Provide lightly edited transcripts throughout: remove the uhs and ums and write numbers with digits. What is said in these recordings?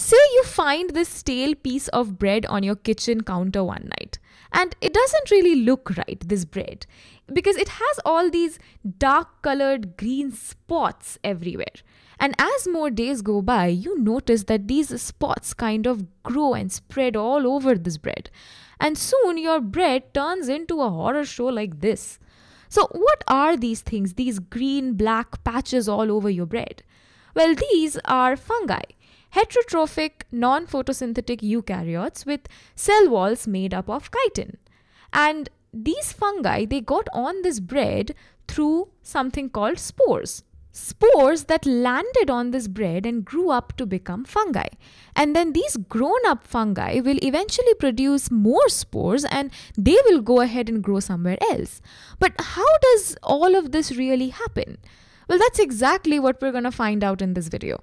Say you find this stale piece of bread on your kitchen counter one night, and it doesn't really look right, this bread, because it has all these dark colored green spots everywhere. And as more days go by, you notice that these spots kind of grow and spread all over this bread. And soon your bread turns into a horror show like this. So what are these things, these green, black patches all over your bread? Well, these are fungi, heterotrophic, non-photosynthetic eukaryotes with cell walls made up of chitin. And these fungi, they got on this bread through something called spores. Spores that landed on this bread and grew up to become fungi. And then these grown-up fungi will eventually produce more spores and they will go ahead and grow somewhere else. But how does all of this really happen? Well, that's exactly what we're going to find out in this video.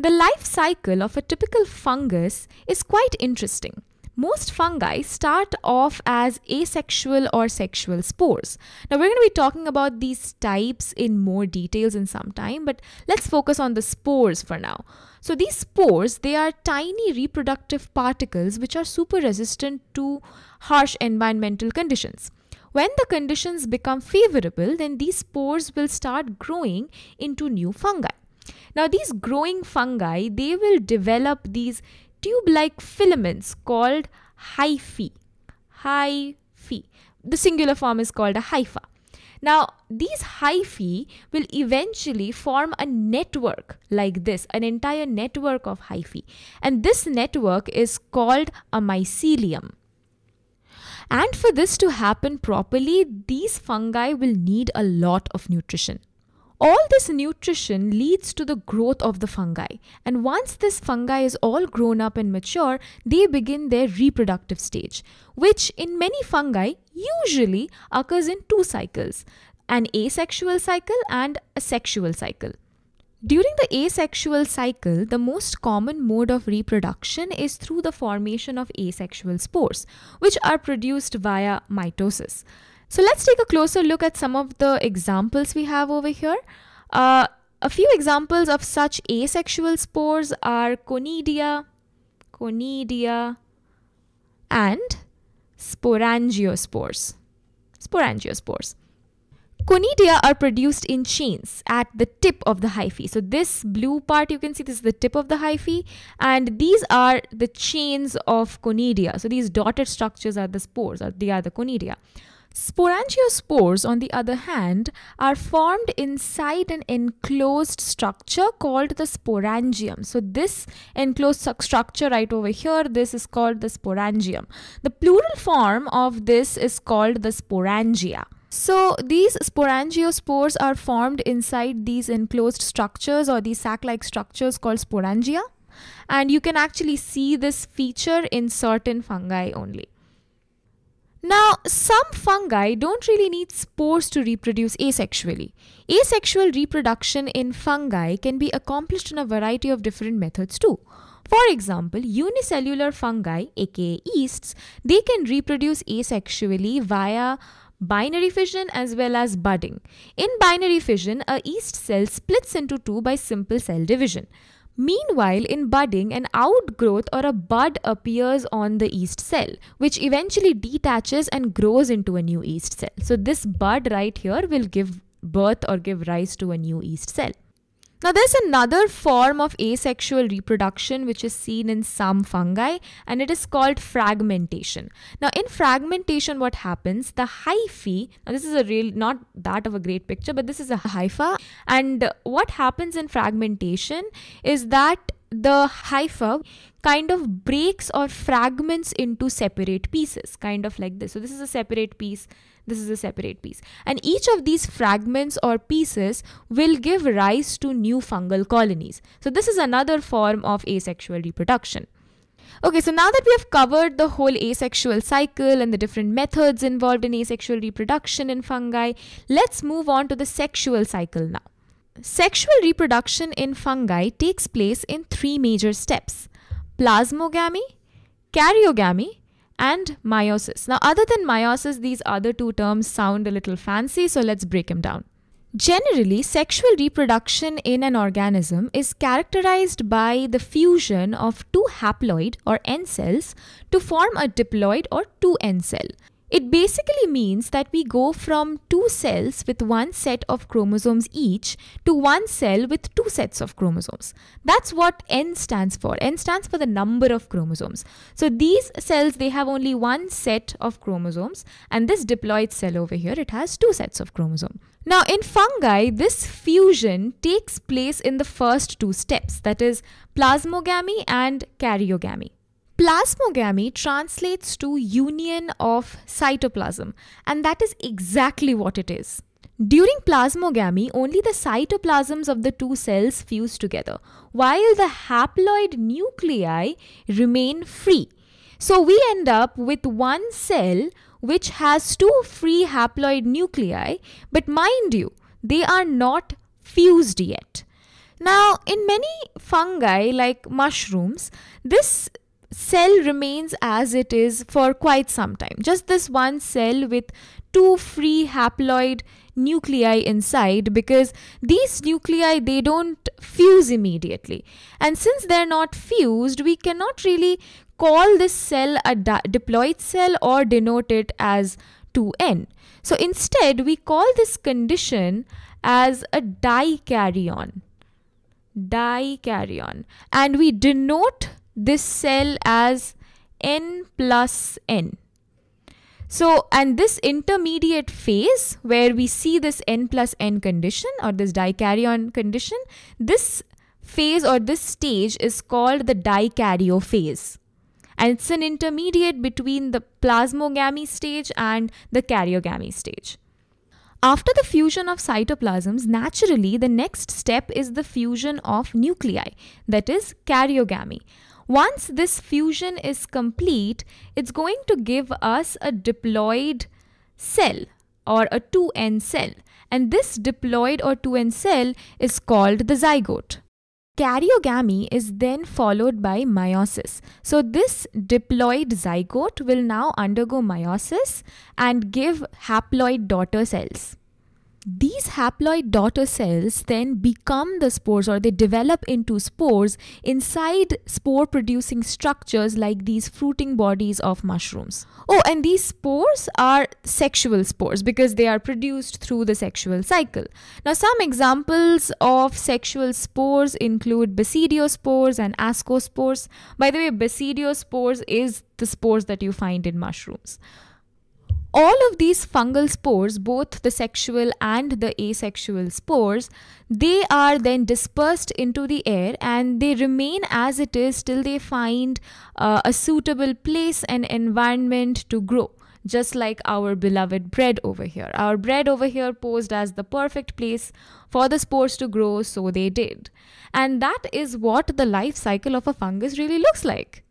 The life cycle of a typical fungus is quite interesting. Most fungi start off as asexual or sexual spores. Now we're going to be talking about these types in more details in some time, but let's focus on the spores for now. So these spores, they are tiny reproductive particles which are super resistant to harsh environmental conditions. When the conditions become favorable, then these spores will start growing into new fungi. Now these growing fungi, they will develop these tube-like filaments called hyphae. Hyphae. The singular form is called a hypha. Now, these hyphae will eventually form a network like this, an entire network of hyphae. And this network is called a mycelium. And for this to happen properly, these fungi will need a lot of nutrition. All this nutrition leads to the growth of the fungi, and once this fungi is all grown up and mature, they begin their reproductive stage, which in many fungi usually occurs in two cycles, an asexual cycle and a sexual cycle. During the asexual cycle, the most common mode of reproduction is through the formation of asexual spores, which are produced via mitosis. So let's take a closer look at some of the examples we have over here. A few examples of such asexual spores are conidia, and sporangiospores. Conidia are produced in chains at the tip of the hyphae. So this blue part you can see, this is the tip of the hyphae, and these are the chains of conidia. So these dotted structures are the spores, or they are the conidia. Sporangiospores, on the other hand, are formed inside an enclosed structure called the sporangium. So this enclosed structure right over here, this is called the sporangium. The plural form of this is called the sporangia. So these sporangiospores are formed inside these enclosed structures or these sac-like structures called sporangia. And you can actually see this feature in certain fungi only. Now, some fungi don't really need spores to reproduce asexually. Asexual reproduction in fungi can be accomplished in a variety of different methods too. For example, unicellular fungi, aka yeasts, they can reproduce asexually via binary fission as well as budding. In binary fission, a yeast cell splits into two by simple cell division. Meanwhile, in budding, an outgrowth or a bud appears on the yeast cell, which eventually detaches and grows into a new yeast cell. So this bud right here will give birth or give rise to a new yeast cell. Now there's another form of asexual reproduction which is seen in some fungi, and it is called fragmentation. Now in fragmentation, what happens, the hyphae, now this is a real, not that of a great picture, but this is a hypha, and what happens in fragmentation is that the hypha kind of breaks or fragments into separate pieces, kind of like this. So this is a separate piece, this is a separate piece. And each of these fragments or pieces will give rise to new fungal colonies. So this is another form of asexual reproduction. Okay, so now that we have covered the whole asexual cycle and the different methods involved in asexual reproduction in fungi, let's move on to the sexual cycle now. Sexual reproduction in fungi takes place in three major steps: plasmogamy, karyogamy, and meiosis. Now, other than meiosis, these other two terms sound a little fancy, so let's break them down. Generally, sexual reproduction in an organism is characterized by the fusion of two haploid or end cells to form a diploid or two-end cell. It basically means that we go from two cells with one set of chromosomes each to one cell with two sets of chromosomes. That's what N stands for. N stands for the number of chromosomes. So these cells, they have only one set of chromosomes, and this diploid cell over here, it has two sets of chromosomes. Now in fungi, this fusion takes place in the first two steps, that is plasmogamy and karyogamy. Plasmogamy translates to union of cytoplasm, and that is exactly what it is. During plasmogamy, only the cytoplasms of the two cells fuse together, while the haploid nuclei remain free. So we end up with one cell which has two free haploid nuclei, but mind you, they are not fused yet. Now, in many fungi like mushrooms, this cell remains as it is for quite some time. Just this one cell with two free haploid nuclei inside, because these nuclei, they don't fuse immediately. And since they're not fused, we cannot really call this cell a diploid cell or denote it as 2N. So instead, we call this condition as a dikaryon. Dikaryon. And we denote this cell as N plus N. So, and this intermediate phase where we see this N plus N condition or this dikaryon condition, this phase or this stage is called the dikaryophase. And it's an intermediate between the plasmogamy stage and the karyogamy stage. After the fusion of cytoplasms, naturally the next step is the fusion of nuclei, that is karyogamy. Once this fusion is complete, it's going to give us a diploid cell or a 2N cell. And this diploid or 2N cell is called the zygote. Karyogamy is then followed by meiosis. So this diploid zygote will now undergo meiosis and give haploid daughter cells. These haploid daughter cells then become the spores, or they develop into spores inside spore producing structures like these fruiting bodies of mushrooms. Oh, and these spores are sexual spores because they are produced through the sexual cycle. Now, some examples of sexual spores include basidiospores and ascospores. By the way, basidiospores is the spores that you find in mushrooms. All of these fungal spores, both the sexual and the asexual spores, they are then dispersed into the air and they remain as it is till they find a suitable place and environment to grow. Just like our beloved bread over here. Our bread over here posed as the perfect place for the spores to grow, so they did. And that is what the life cycle of a fungus really looks like.